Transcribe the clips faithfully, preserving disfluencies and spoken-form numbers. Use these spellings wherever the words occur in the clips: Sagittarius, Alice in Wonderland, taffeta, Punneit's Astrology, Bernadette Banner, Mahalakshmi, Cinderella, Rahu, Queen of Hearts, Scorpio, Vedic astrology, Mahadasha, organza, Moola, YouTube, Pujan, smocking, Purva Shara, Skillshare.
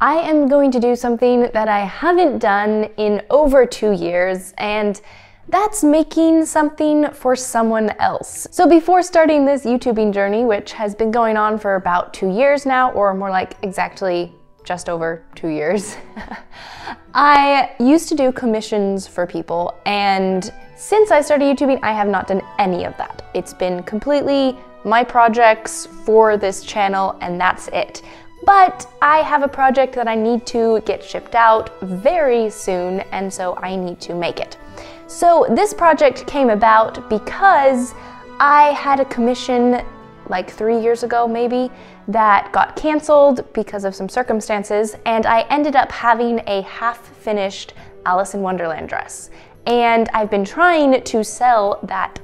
I am going to do something that I haven't done in over two years, and that's making something for someone else. So before starting this YouTubing journey, which has been going on for about two years now, or more like exactly just over two years, I used to do commissions for people, and since I started YouTubing, I have not done any of that. It's been completely my projects for this channel, and that's it. But I have a project that I need to get shipped out very soon, and so I need to make it. So this project came about because I had a commission like three years ago maybe that got canceled because of some circumstances, and I ended up having a half-finished Alice in Wonderland dress. And I've been trying to sell that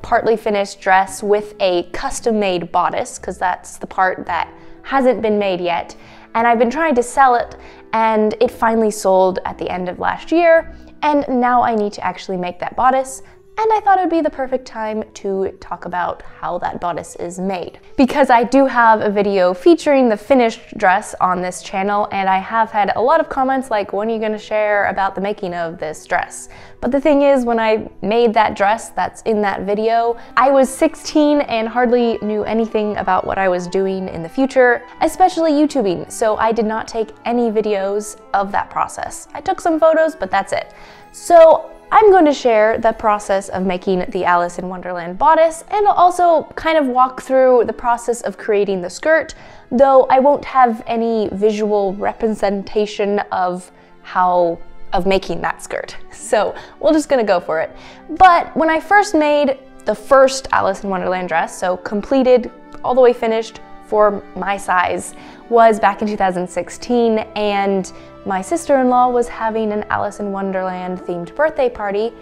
partly finished dress with a custom-made bodice, because that's the part that hasn't been made yet, and I've been trying to sell it, and it finally sold at the end of last year, and now I need to actually make that bodice, and I thought it would be the perfect time to talk about how that bodice is made. Because I do have a video featuring the finished dress on this channel, and I have had a lot of comments like, when are you gonna share about the making of this dress? But the thing is, when I made that dress that's in that video, I was sixteen and hardly knew anything about what I was doing in the future, especially YouTubing, so I did not take any videos of that process. I took some photos, but that's it. So I'm going to share the process of making the Alice in Wonderland bodice, and I'll also kind of walk through the process of creating the skirt, though I won't have any visual representation of how of making that skirt. So we're just gonna go for it. But when I first made the first Alice in Wonderland dress, so completed, all the way finished for my size, was back in two thousand sixteen, and my sister-in-law was having an Alice in Wonderland themed birthday party,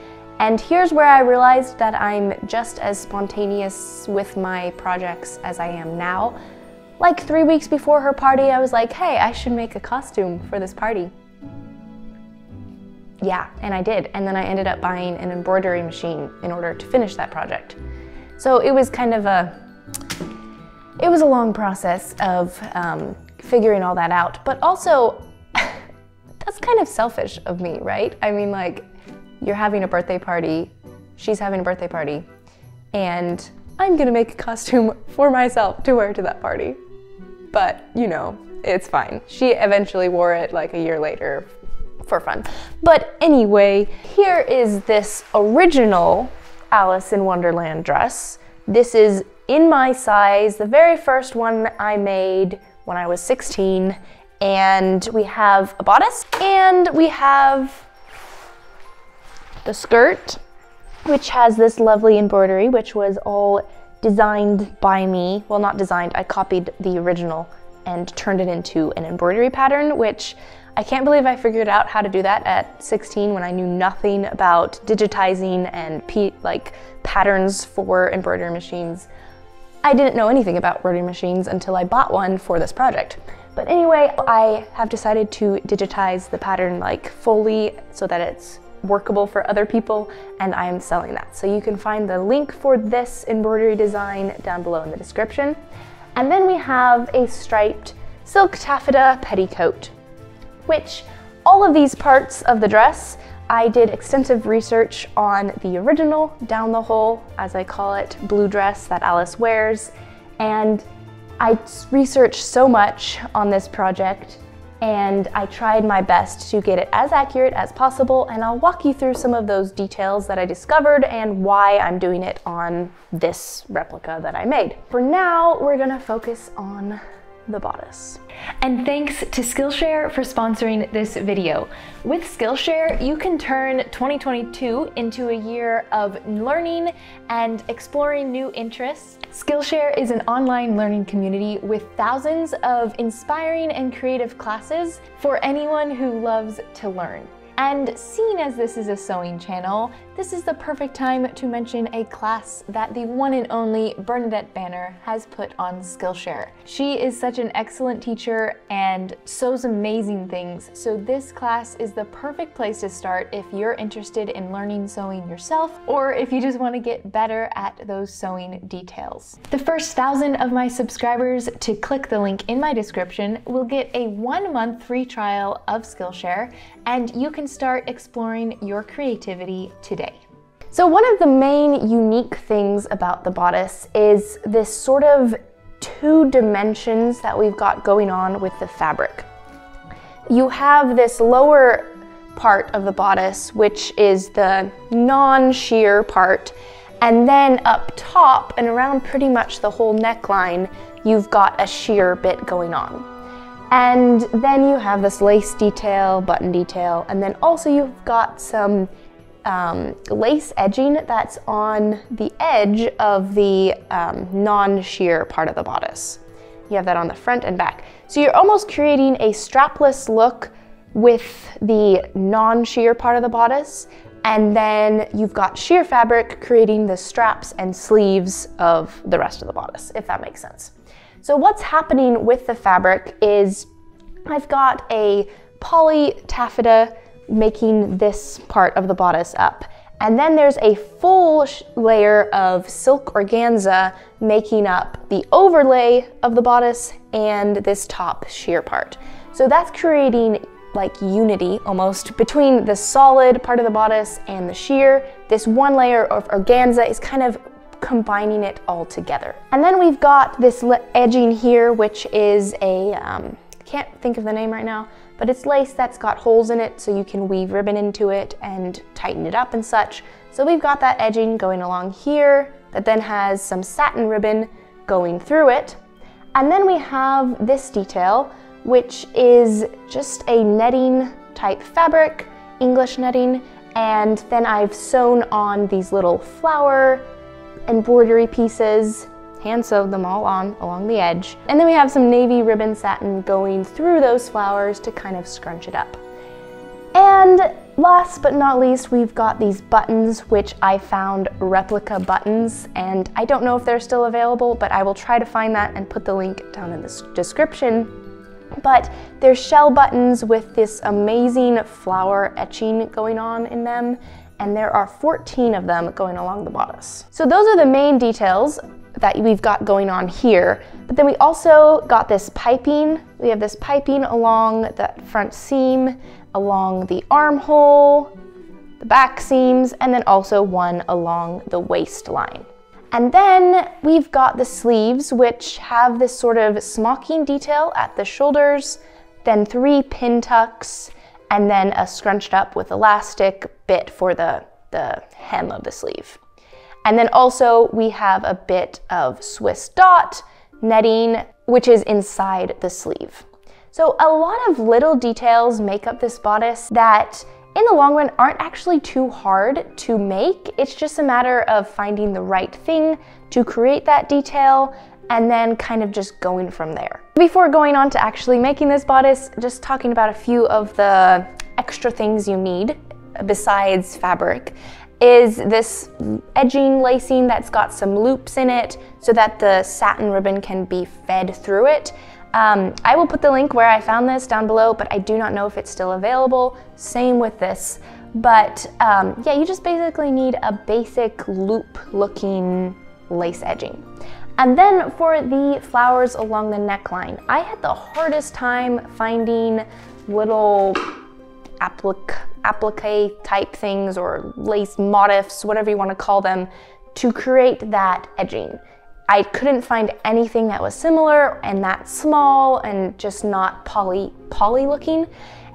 and here's where I realized that I'm just as spontaneous with my projects as I am now. Like three weeks before her party, I was like, hey, I should make a costume for this party. Yeah, and I did, and then I ended up buying an embroidery machine in order to finish that project. So it was kind of a, it was a long process of um, figuring all that out, but also, that's kind of selfish of me, right? I mean, like, you're having a birthday party, she's having a birthday party, and I'm gonna make a costume for myself to wear to that party. But, you know, it's fine. She eventually wore it like a year later for fun. But anyway, here is this original Alice in Wonderland dress. This is in my size, the very first one I made when I was sixteen. And we have a bodice, and we have the skirt, which has this lovely embroidery, which was all designed by me. Well, not designed, I copied the original and turned it into an embroidery pattern, which I can't believe I figured out how to do that at sixteen when I knew nothing about digitizing and p like patterns for embroidery machines. I didn't know anything about embroidery machines until I bought one for this project. But anyway, I have decided to digitize the pattern like fully so that it's workable for other people, and I am selling that. So you can find the link for this embroidery design down below in the description. And then we have a striped silk taffeta petticoat, which all of these parts of the dress, I did extensive research on the original down the hole, as I call it, blue dress that Alice wears, and I researched so much on this project, and I tried my best to get it as accurate as possible, and I'll walk you through some of those details that I discovered and why I'm doing it on this replica that I made. For now, we're gonna focus on the bodice. And thanks to Skillshare for sponsoring this video. With Skillshare, you can turn twenty twenty-two into a year of learning and exploring new interests. Skillshare is an online learning community with thousands of inspiring and creative classes for anyone who loves to learn. And seeing as this is a sewing channel, this is the perfect time to mention a class that the one and only Bernadette Banner has put on Skillshare. She is such an excellent teacher and sews amazing things, so this class is the perfect place to start if you're interested in learning sewing yourself, or if you just want to get better at those sewing details. The first thousand of my subscribers to click the link in my description will get a one month free trial of Skillshare, and you can start exploring your creativity today. So one of the main unique things about the bodice is this sort of two dimensions that we've got going on with the fabric. You have this lower part of the bodice, which is the non-sheer part, and then up top and around pretty much the whole neckline, you've got a sheer bit going on. And then you have this lace detail, button detail, and then also you've got some um, lace edging that's on the edge of the um, non-sheer part of the bodice. You have that on the front and back. So you're almost creating a strapless look with the non-sheer part of the bodice, and then you've got sheer fabric creating the straps and sleeves of the rest of the bodice, if that makes sense. So what's happening with the fabric is I've got a poly taffeta making this part of the bodice up. And then there's a full layer of silk organza making up the overlay of the bodice and this top sheer part. So that's creating like unity almost between the solid part of the bodice and the sheer. This one layer of organza is kind of combining it all together. And then we've got this edging here, which is a, um, can't think of the name right now, but it's lace that's got holes in it, so you can weave ribbon into it and tighten it up and such. So we've got that edging going along here that then has some satin ribbon going through it. And then we have this detail, which is just a netting type fabric, English netting, and then I've sewn on these little flower embroidery pieces, hand sewed them all on along the edge. And then we have some navy ribbon satin going through those flowers to kind of scrunch it up. And last but not least, we've got these buttons, which I found replica buttons, and I don't know if they're still available, but I will try to find that and put the link down in the description. But they're shell buttons with this amazing flower etching going on in them, and there are fourteen of them going along the bodice. So those are the main details that we've got going on here, but then we also got this piping. We have this piping along the front seam, along the armhole, the back seams, and then also one along the waistline. And then we've got the sleeves, which have this sort of smocking detail at the shoulders, then three pin tucks, and then a scrunched up with elastic bit for the, the hem of the sleeve. And then also we have a bit of Swiss dot netting, which is inside the sleeve. So a lot of little details make up this bodice that in the long run aren't actually too hard to make. It's just a matter of finding the right thing to create that detail and then kind of just going from there. Before going on to actually making this bodice, just talking about a few of the extra things you need besides fabric is this edging lacing that's got some loops in it so that the satin ribbon can be fed through it. Um, I will put the link where I found this down below, but I do not know if it's still available. Same with this, but um, yeah, you just basically need a basic loop looking lace edging. And then for the flowers along the neckline, I had the hardest time finding little applique, applique type things or lace motifs, whatever you want to call them, to create that edging. I couldn't find anything that was similar and that small and just not poly, poly looking.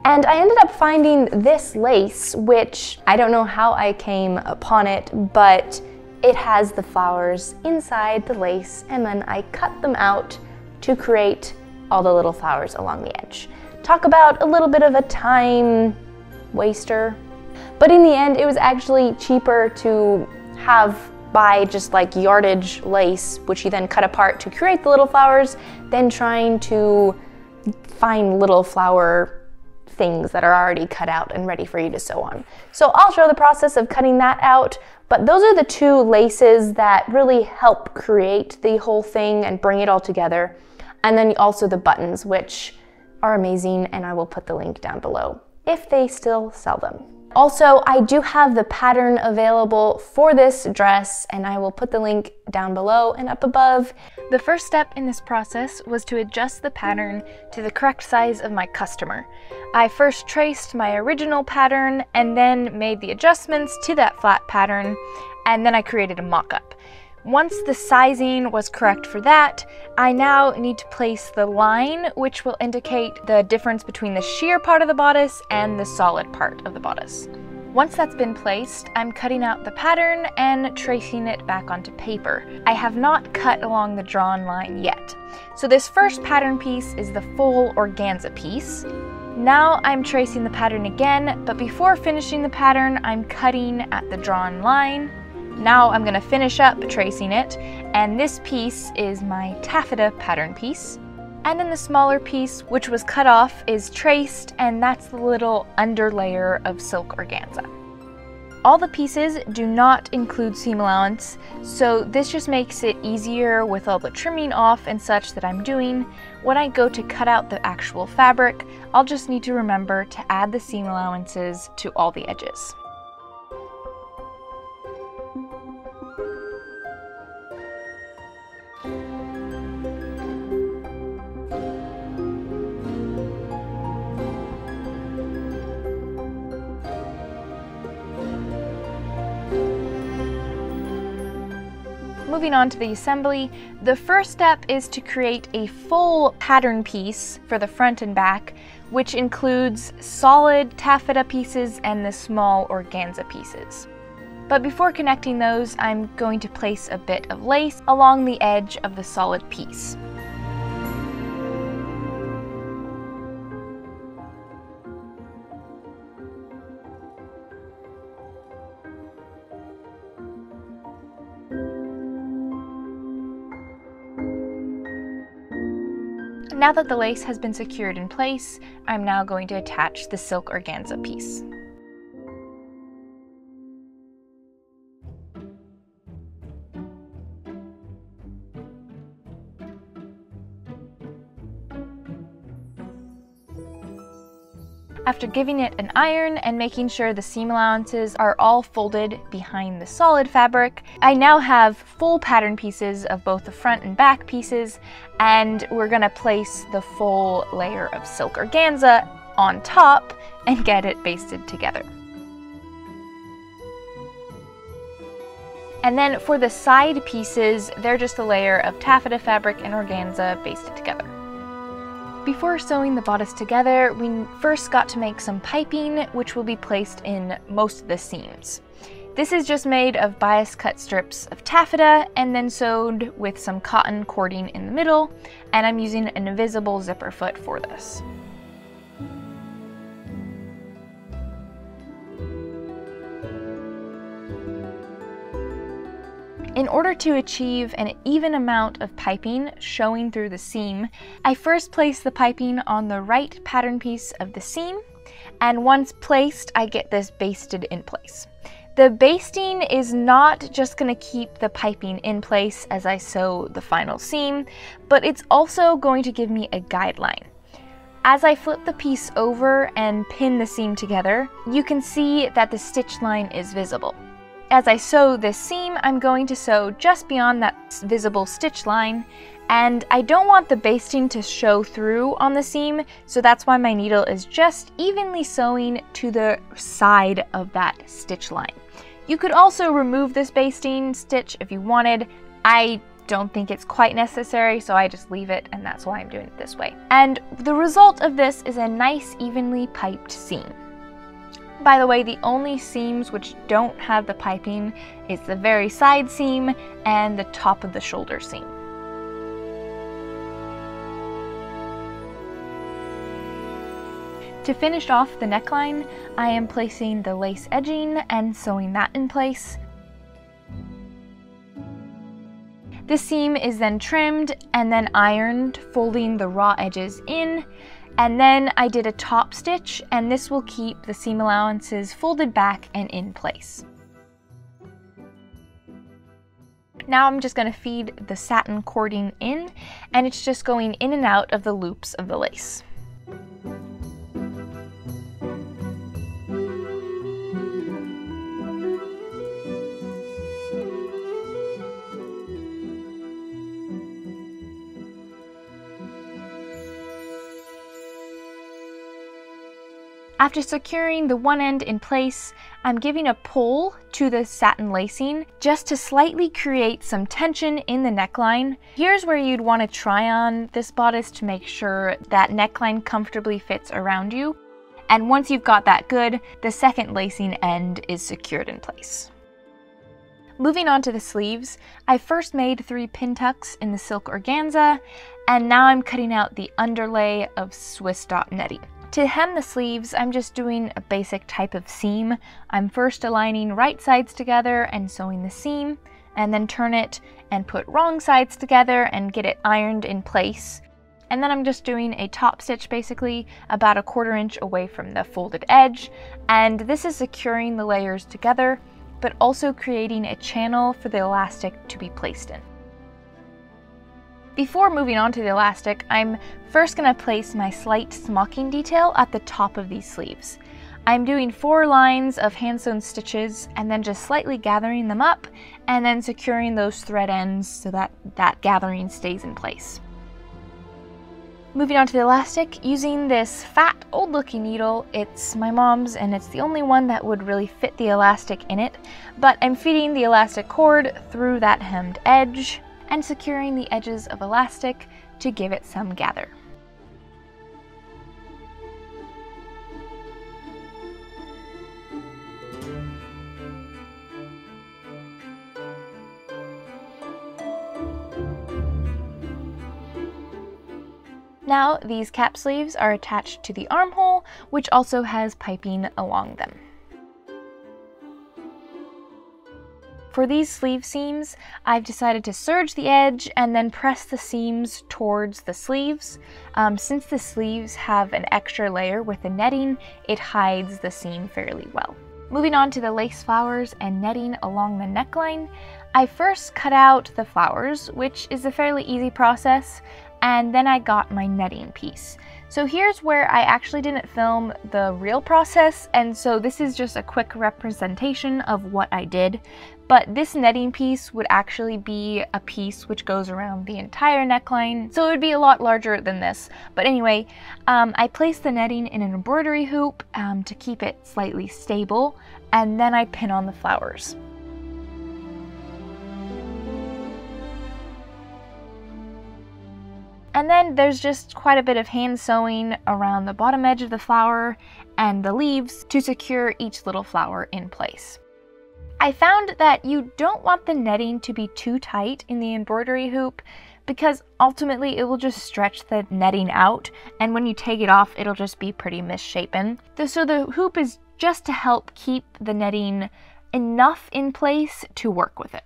And I ended up finding this lace, which I don't know how I came upon it, but it has the flowers inside the lace, and then I cut them out to create all the little flowers along the edge. Talk about a little bit of a time waster. But in the end, it was actually cheaper to have buy just like yardage lace, which you then cut apart to create the little flowers, than trying to find little flower things that are already cut out and ready for you to sew on. So I'll show the process of cutting that out, but those are the two laces that really help create the whole thing and bring it all together. And then also the buttons, which are amazing, and I will put the link down below if they still sell them. Also, I do have the pattern available for this dress, and I will put the link down below and up above. The first step in this process was to adjust the pattern to the correct size of my customer. I first traced my original pattern and then made the adjustments to that flat pattern, and then I created a mock-up. Once the sizing was correct for that, I now need to place the line, which will indicate the difference between the sheer part of the bodice and the solid part of the bodice. Once that's been placed, I'm cutting out the pattern and tracing it back onto paper. I have not cut along the drawn line yet. So this first pattern piece is the full organza piece. Now I'm tracing the pattern again, but before finishing the pattern, I'm cutting at the drawn line. Now I'm going to finish up tracing it, and this piece is my taffeta pattern piece. And then the smaller piece, which was cut off, is traced, and that's the little underlayer of silk organza. All the pieces do not include seam allowance, so this just makes it easier with all the trimming off and such that I'm doing. When I go to cut out the actual fabric, I'll just need to remember to add the seam allowances to all the edges. Moving on to the assembly, the first step is to create a full pattern piece for the front and back, which includes solid taffeta pieces and the small organza pieces. But before connecting those, I'm going to place a bit of lace along the edge of the solid piece. Now that the lace has been secured in place, I'm now going to attach the silk organza piece. After giving it an iron and making sure the seam allowances are all folded behind the solid fabric, I now have full pattern pieces of both the front and back pieces, and we're gonna place the full layer of silk organza on top and get it basted together. And then for the side pieces, they're just a layer of taffeta fabric and organza basted together. Before sewing the bodice together, we first got to make some piping, which will be placed in most of the seams. This is just made of bias cut strips of taffeta and then sewed with some cotton cording in the middle, and I'm using an invisible zipper foot for this. In order to achieve an even amount of piping showing through the seam, I first place the piping on the right pattern piece of the seam, and once placed, I get this basted in place. The basting is not just going to keep the piping in place as I sew the final seam, but it's also going to give me a guideline. As I flip the piece over and pin the seam together, you can see that the stitch line is visible. As I sew this seam, I'm going to sew just beyond that visible stitch line, and I don't want the basting to show through on the seam, so that's why my needle is just evenly sewing to the side of that stitch line. You could also remove this basting stitch if you wanted. I don't think it's quite necessary, so I just leave it, and that's why I'm doing it this way. And the result of this is a nice evenly piped seam. By the way, the only seams which don't have the piping is the very side seam and the top of the shoulder seam. To finish off the neckline, I am placing the lace edging and sewing that in place. This seam is then trimmed and then ironed, folding the raw edges in. and then I did a top stitch, and this will keep the seam allowances folded back and in place. Now I'm just going to feed the satin cording in, and it's just going in and out of the loops of the lace. After securing the one end in place, I'm giving a pull to the satin lacing just to slightly create some tension in the neckline. Here's where you'd want to try on this bodice to make sure that neckline comfortably fits around you. And once you've got that good, the second lacing end is secured in place. Moving on to the sleeves, I first made three pin tucks in the silk organza, and now I'm cutting out the underlay of Swiss dot netting. To hem the sleeves, I'm just doing a basic type of seam. I'm first aligning right sides together and sewing the seam, and then turn it and put wrong sides together and get it ironed in place. And then I'm just doing a top stitch, basically about a quarter inch away from the folded edge. And this is securing the layers together, but also creating a channel for the elastic to be placed in. Before moving on to the elastic, I'm first going to place my slight smocking detail at the top of these sleeves. I'm doing four lines of hand-sewn stitches and then just slightly gathering them up and then securing those thread ends so that that gathering stays in place. Moving on to the elastic, using this fat old-looking needle. It's my mom's and it's the only one that would really fit the elastic in it, but I'm feeding the elastic cord through that hemmed edge and securing the edges of elastic to give it some gather. Now these cap sleeves are attached to the armhole, which also has piping along them. For these sleeve seams, I've decided to serge the edge and then press the seams towards the sleeves. Um, since the sleeves have an extra layer with the netting, it hides the seam fairly well. Moving on to the lace flowers and netting along the neckline, I first cut out the flowers, which is a fairly easy process, and then I got my netting piece. So here's where I actually didn't film the real process, and so this is just a quick representation of what I did. But this netting piece would actually be a piece which goes around the entire neckline, so it would be a lot larger than this. But anyway, um, I placed the netting in an embroidery hoop um, to keep it slightly stable, and then I pin on the flowers. And then there's just quite a bit of hand sewing around the bottom edge of the flower and the leaves to secure each little flower in place. I found that you don't want the netting to be too tight in the embroidery hoop because ultimately it will just stretch the netting out, and when you take it off it'll just be pretty misshapen. So the hoop is just to help keep the netting enough in place to work with it.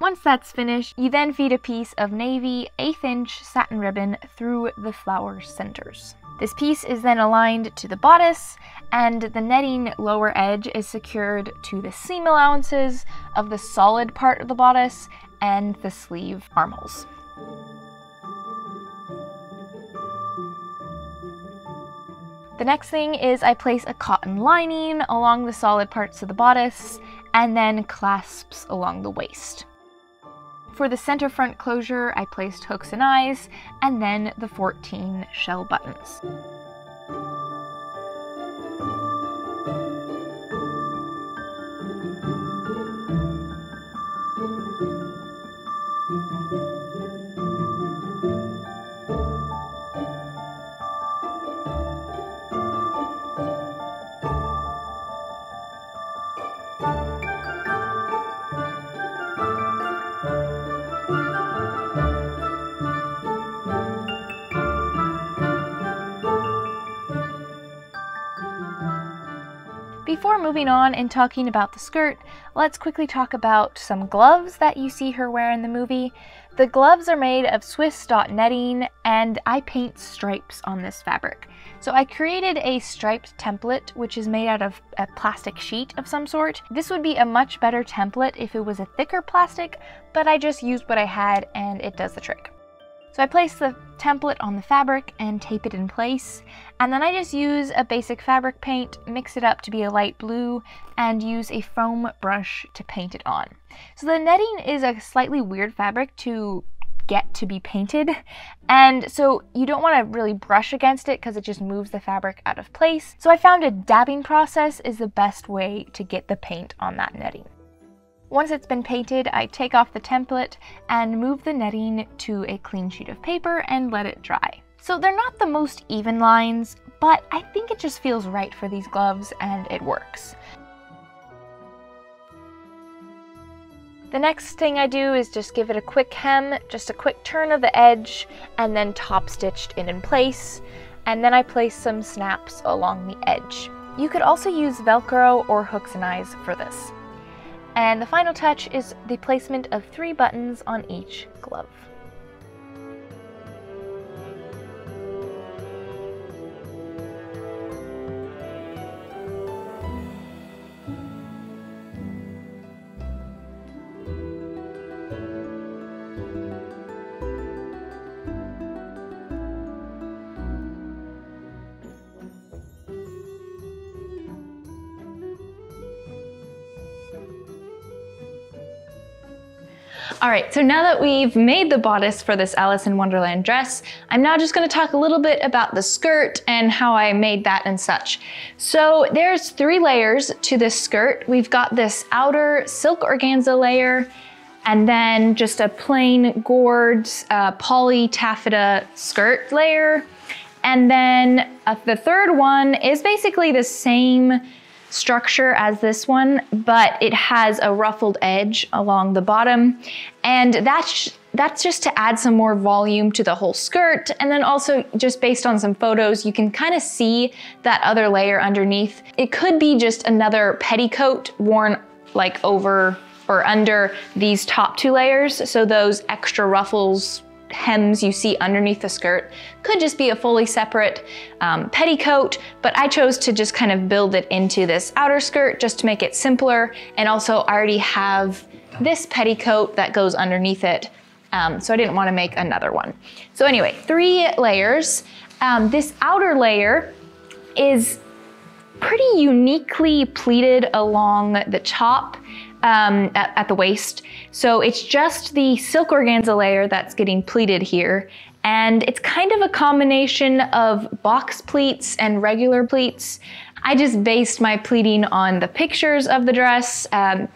Once that's finished, you then feed a piece of navy eighth inch satin ribbon through the flower centers. This piece is then aligned to the bodice, and the netting lower edge is secured to the seam allowances of the solid part of the bodice and the sleeve armholes. The next thing is I place a cotton lining along the solid parts of the bodice and then clasps along the waist. For the center front closure, I placed hooks and eyes, and then the fourteen shell buttons. Before moving on and talking about the skirt, let's quickly talk about some gloves that you see her wear in the movie. The gloves are made of Swiss dot netting, and I paint stripes on this fabric. So I created a striped template, which is made out of a plastic sheet of some sort. This would be a much better template if it was a thicker plastic, but I just used what I had and it does the trick. So I place the template on the fabric and tape it in place, and then I just use a basic fabric paint, mix it up to be a light blue, and use a foam brush to paint it on. So the netting is a slightly weird fabric to get to be painted, and so you don't want to really brush against it because it just moves the fabric out of place. So I found a dabbing process is the best way to get the paint on that netting. Once it's been painted, I take off the template and move the netting to a clean sheet of paper and let it dry. So they're not the most even lines, but I think it just feels right for these gloves and it works. The next thing I do is just give it a quick hem, just a quick turn of the edge, and then top stitched it in place, and then I place some snaps along the edge. You could also use Velcro or hooks and eyes for this. And the final touch is the placement of three buttons on each glove. All right, so now that we've made the bodice for this Alice in Wonderland dress, I'm now just gonna talk a little bit about the skirt and how I made that and such. So there's three layers to this skirt. We've got this outer silk organza layer, and then just a plain gourd uh, poly taffeta skirt layer. And then uh, the third one is basically the same structure as this one, but it has a ruffled edge along the bottom, and that's that's just to add some more volume to the whole skirt. And then also, just based on some photos, you can kind of see that other layer underneath. It could be just another petticoat worn like over or under these top two layers, so those extra ruffles, hems you see underneath the skirt could just be a fully separate um, petticoat, but I chose to just kind of build it into this outer skirt just to make it simpler. And also I already have this petticoat that goes underneath it, um, so I didn't want to make another one. So anyway, three layers. Um, this outer layer is pretty uniquely pleated along the top Um, at, at the waist. So it's just the silk organza layer that's getting pleated here. And it's kind of a combination of box pleats and regular pleats. I just based my pleating on the pictures of the dress. Um,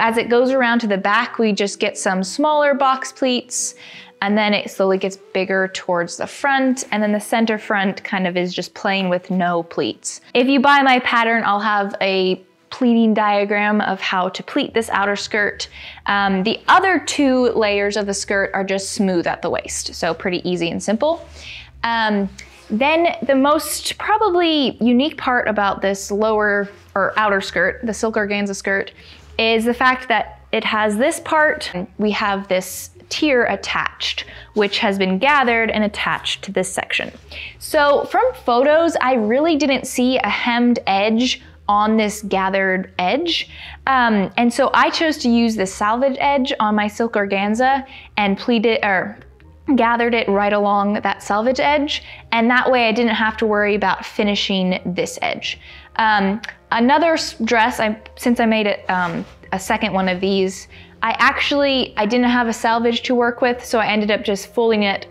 as it goes around to the back, we just get some smaller box pleats, and then it slowly gets bigger towards the front, and then the center front kind of is just plain with no pleats. If you buy my pattern, I'll have a pleating diagram of how to pleat this outer skirt. Um, the other two layers of the skirt are just smooth at the waist, so pretty easy and simple. Um, then the most probably unique part about this lower or outer skirt, the silk organza skirt, is the fact that it has this part. We have this tier attached, which has been gathered and attached to this section. So from photos, I really didn't see a hemmed edge on this gathered edge. Um, and so I chose to use the salvage edge on my silk organza and pleated or gathered it right along that salvage edge. And that way I didn't have to worry about finishing this edge. Um, another dress, I, since I made it, um, a second one of these, I actually, I didn't have a salvage to work with, so I ended up just folding it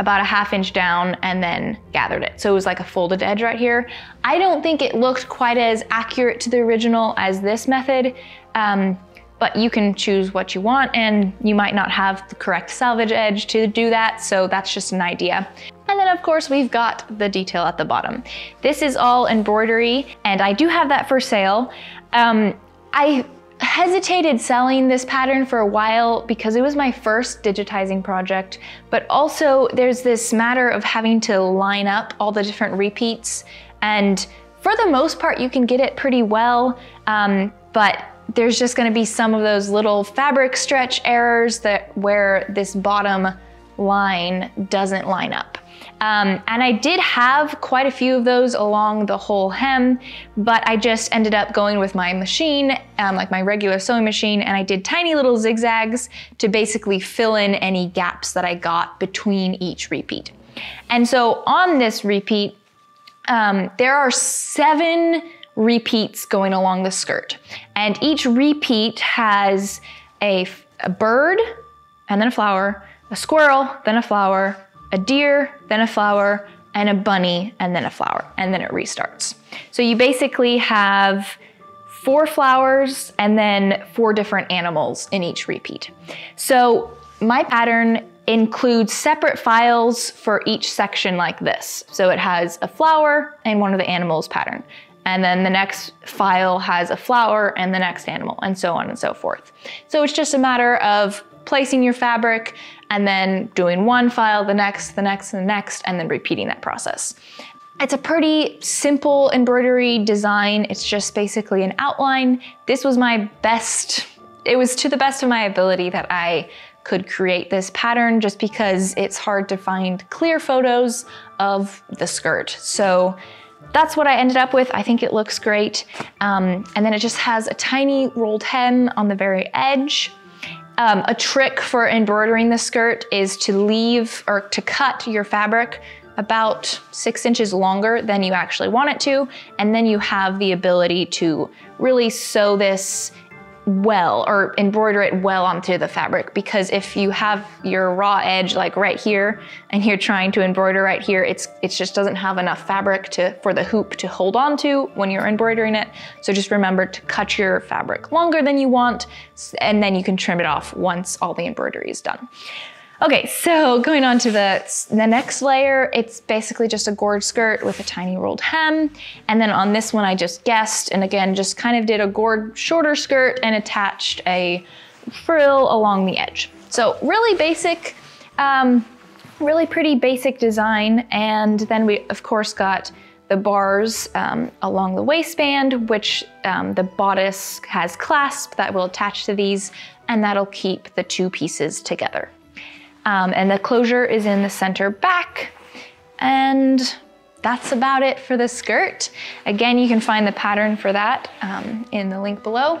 about a half inch down and then gathered it. So it was like a folded edge right here. I don't think it looked quite as accurate to the original as this method, um, but you can choose what you want, and you might not have the correct salvage edge to do that, so that's just an idea. And then of course we've got the detail at the bottom. This is all embroidery, and I do have that for sale. Um, I hesitated selling this pattern for a while because it was my first digitizing project, but also there's this matter of having to line up all the different repeats and For the most part, you can get it pretty well, um, but there's just gonna be some of those little fabric stretch errors that where this bottom line doesn't line up. Um, and I did have quite a few of those along the whole hem, but I just ended up going with my machine, um, like my regular sewing machine, and I did tiny little zigzags to basically fill in any gaps that I got between each repeat. And so on this repeat, um, there are seven repeats going along the skirt. And each repeat has a, a bird, and then a flower, a squirrel, then a flower, a deer, then a flower, and a bunny, and then a flower, and then it restarts. So you basically have four flowers and then four different animals in each repeat. So my pattern includes separate files for each section like this. So it has a flower and one of the animals pattern. And then the next file has a flower and the next animal, and so on and so forth. So it's just a matter of placing your fabric and then doing one file, the next, the next, and the next, and then repeating that process. It's a pretty simple embroidery design. It's just basically an outline. This was my best, it was to the best of my ability that I could create this pattern, just because it's hard to find clear photos of the skirt. So that's what I ended up with. I think it looks great. Um, and then it just has a tiny rolled hem on the very edge. Um, a trick for embroidering the skirt is to leave or to cut your fabric about six inches longer than you actually want it to, and then you have the ability to really sew this well or embroider it well onto the fabric, because if you have your raw edge like right here and you're trying to embroider right here, it's it just doesn't have enough fabric to for the hoop to hold on to when you're embroidering it. So just remember to cut your fabric longer than you want, and then you can trim it off once all the embroidery is done. Okay, so going on to the, the next layer, it's basically just a gourd skirt with a tiny rolled hem. And then on this one, I just guessed, and again, just kind of did a gourd shorter skirt and attached a frill along the edge. So really basic, um, really pretty basic design. And then we, of course, got the bars um, along the waistband, which um, the bodice has clasp that will attach to these, and that'll keep the two pieces together. Um, and the closure is in the center back. And that's about it for the skirt. Again, you can find the pattern for that um, in the link below.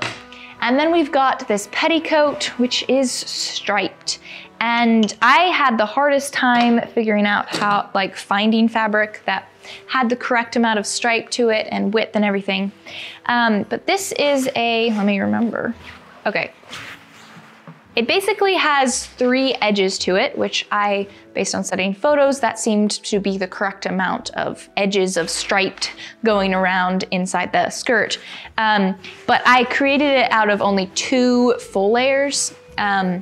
And then we've got this petticoat, which is striped. And I had the hardest time figuring out how, like finding fabric that had the correct amount of stripe to it and width and everything. Um, but this is a, let me remember, okay. It basically has three edges to it, which I, based on studying photos, that seemed to be the correct amount of edges of striped going around inside the skirt. Um, but I created it out of only two full layers. Um,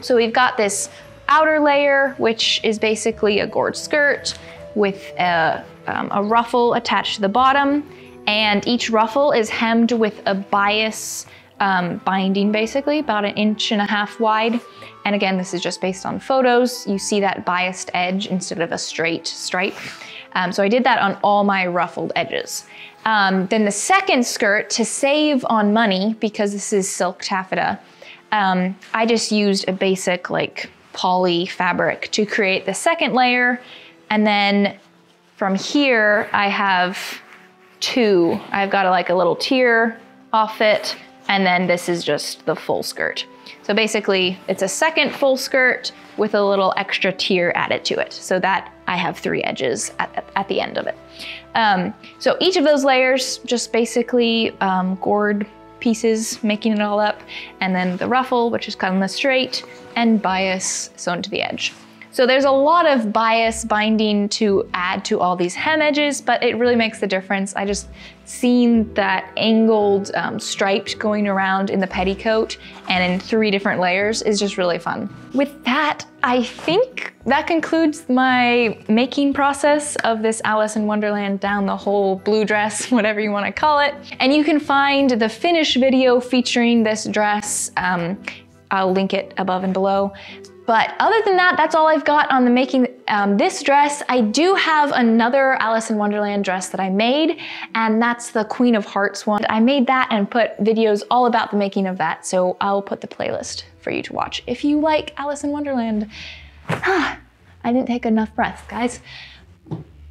so we've got this outer layer, which is basically a gourd skirt with a, um, a ruffle attached to the bottom. And each ruffle is hemmed with a bias Um, binding, basically about an inch and a half wide. And again, this is just based on photos. You see that biased edge instead of a straight stripe. Um, so I did that on all my ruffled edges. Um, then the second skirt, to save on money, because this is silk taffeta, um, I just used a basic like poly fabric to create the second layer. And then from here, I have two. I've got a, like a little tier off it. And then this is just the full skirt. So basically it's a second full skirt with a little extra tier added to it, so that I have three edges at, at the end of it. Um, so each of those layers, just basically um, gourd pieces, making it all up, and then the ruffle, which is cut on the straight, and bias sewn to the edge. So there's a lot of bias binding to add to all these hem edges, but it really makes the difference. I just seen that angled um, striped going around in the petticoat and in three different layers is just really fun. With that, I think that concludes my making process of this Alice in Wonderland down the whole blue dress, whatever you want to call it. And you can find the finished video featuring this dress. Um, I'll link it above and below. But other than that, that's all I've got on the making um, this dress. I do have another Alice in Wonderland dress that I made, and that's the Queen of Hearts one. I made that and put videos all about the making of that, so I'll put the playlist for you to watch if you like Alice in Wonderland. Ah, I didn't take enough breaths, guys.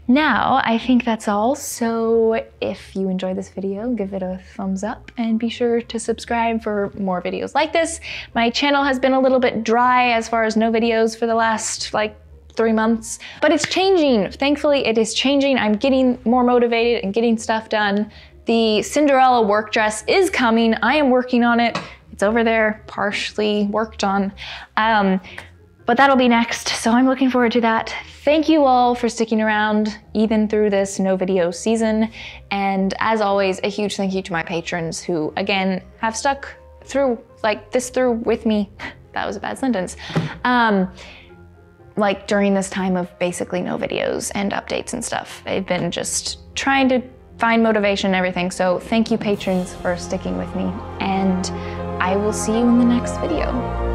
Now, I think that's all. So if you enjoyed this video, give it a thumbs up and be sure to subscribe for more videos like this. My channel has been a little bit dry as far as no videos for the last like three months, but it's changing. Thankfully, it is changing. I'm getting more motivated and getting stuff done. The Cinderella work dress is coming. I am working on it. It's over there, partially worked on. Um, But that'll be next, so I'm looking forward to that. Thank you all for sticking around, even through this no video season. And as always, a huge thank you to my patrons who, again, have stuck through, like this through with me. That was a bad sentence. Um, like during this time of basically no videos and updates and stuff. I've been just trying to find motivation and everything. So thank you patrons for sticking with me, and I will see you in the next video.